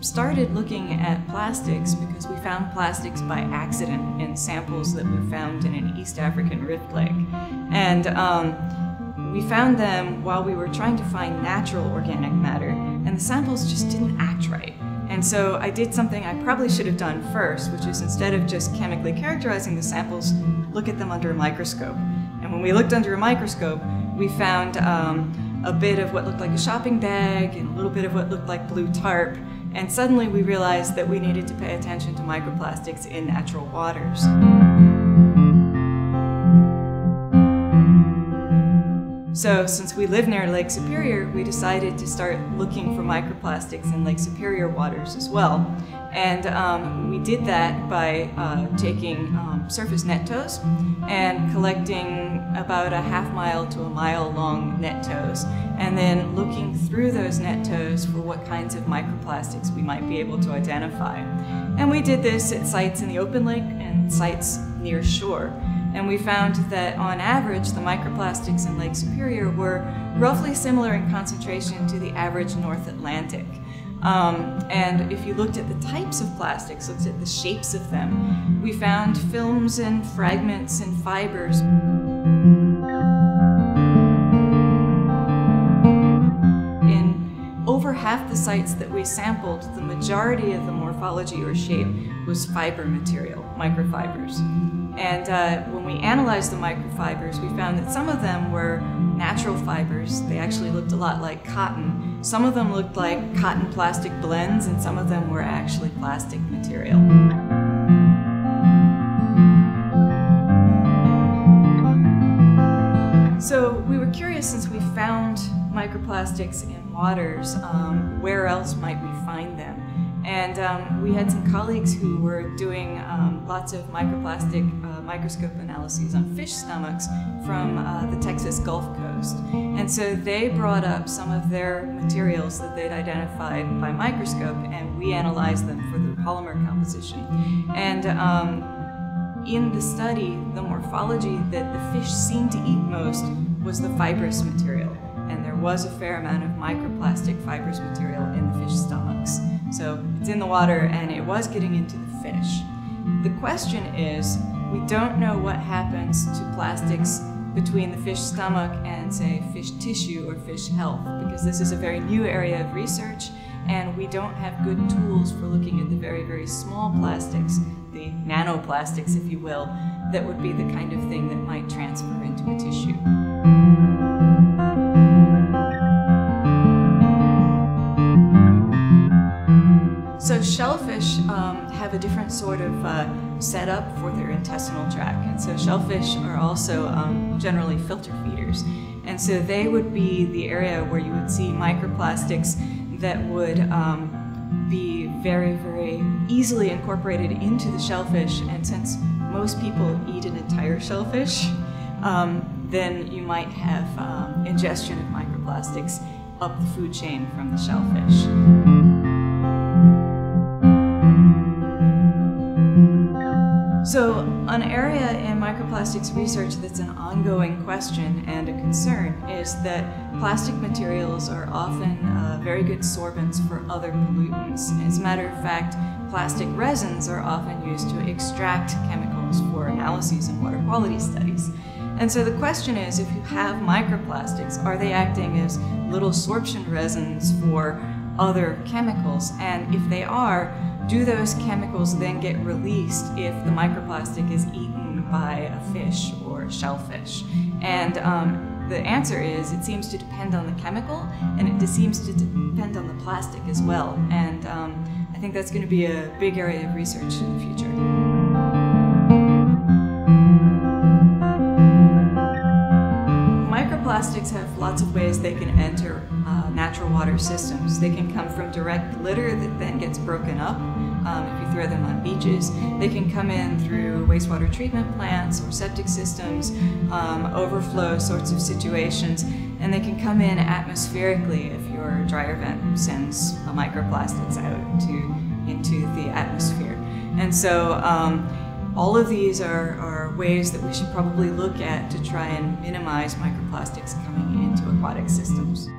started looking at plastics because we found plastics by accident in samples that we found in an East African rift lake. And we found them while we were trying to find natural organic matter, and the samples just didn't act right. And so I did something I probably should have done first, which is instead of just chemically characterizing the samples, look at them under a microscope. And when we looked under a microscope, we found a bit of what looked like a shopping bag and a little bit of what looked like blue tarp. And suddenly we realized that we needed to pay attention to microplastics in natural waters. So since we live near Lake Superior, we decided to start looking for microplastics in Lake Superior waters as well. And we did that by taking surface net tows and collecting about a half-mile to a mile-long net tows, and then looking through those net tows for what kinds of microplastics we might be able to identify. And we did this at sites in the open lake and sites near shore. And we found that on average, the microplastics in Lake Superior were roughly similar in concentration to the average North Atlantic. And if you looked at the types of plastics, looked at the shapes of them, we found films and fragments and fibers. In over half the sites that we sampled, the majority of the morphology or shape was fiber material, microfibers. And when we analyzed the microfibers, we found that some of them were natural fibers. They actually looked a lot like cotton. Some of them looked like cotton plastic blends, and some of them were actually plastic material. So we were curious, since we found microplastics in waters, where else might we find them? And we had some colleagues who were doing lots of microplastic microscope analyses on fish stomachs from the Texas Gulf Coast. And so they brought up some of their materials that they'd identified by microscope, and we analyzed them for their polymer composition. And in the study, the morphology that the fish seemed to eat most was the fibrous material. And there was a fair amount of microplastic fibrous material in the fish stomachs. So it's in the water, and it was getting into the fish. The question is, we don't know what happens to plastics between the fish stomach and, say, fish tissue or fish health, because this is a very new area of research, and we don't have good tools for looking at the very, very small plastics, the nanoplastics, if you will, that would be the kind of thing that might transfer into a tissue. So shellfish have a different sort of setup for their intestinal tract, and so shellfish are also generally filter feeders, and so they would be the area where you would see microplastics that would be very, very easily incorporated into the shellfish. And since most people eat an entire shellfish, then you might have ingestion of microplastics up the food chain from the shellfish. So an area in microplastics research that's an ongoing question and a concern is that plastic materials are often very good sorbents for other pollutants. As a matter of fact, plastic resins are often used to extract chemicals for analyses in water quality studies. And so the question is, if you have microplastics, are they acting as little sorption resins for other chemicals? And if they are, do those chemicals then get released if the microplastic is eaten by a fish or a shellfish? And the answer is, it seems to depend on the chemical, and it seems to depend on the plastic as well. And I think that's going to be a big area of research in the future. Plastics have lots of ways they can enter natural water systems. They can come from direct litter that then gets broken up if you throw them on beaches. They can come in through wastewater treatment plants or septic systems, overflow sorts of situations, and they can come in atmospherically if your dryer vent sends microplastics out into the atmosphere. And so all of these are ways that we should probably look at to try and minimize microplastics coming into aquatic systems.